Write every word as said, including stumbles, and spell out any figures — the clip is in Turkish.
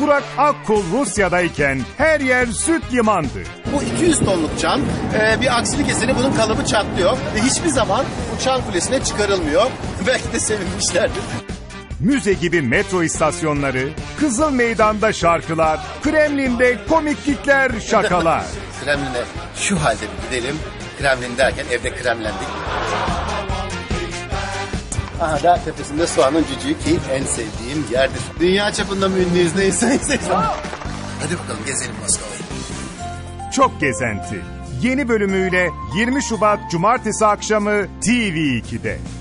Burak Akkol Rusya'dayken her yer süt limandı. Bu iki yüz tonluk çan e, bir aksilik eseri bunun kalıbı çatlıyor. E, hiçbir zaman bu çan kulesine çıkarılmıyor. Belki de sevinmişlerdir. Müze gibi metro istasyonları, Kızıl Meydan'da şarkılar, Kremlin'de komiklikler, şakalar. Kremlin'e şu halde bir gidelim. Kremlin derken evde kremlendik. Aha da tepesinde soğanın cücüğü ki en sevdiğim yerdir. Dünya çapında mı ünlüyüz neyse. Hadi bakalım gezelim Moskova'yı. Çok Gezenti yeni bölümüyle yirmi Şubat Cumartesi akşamı T V iki'de.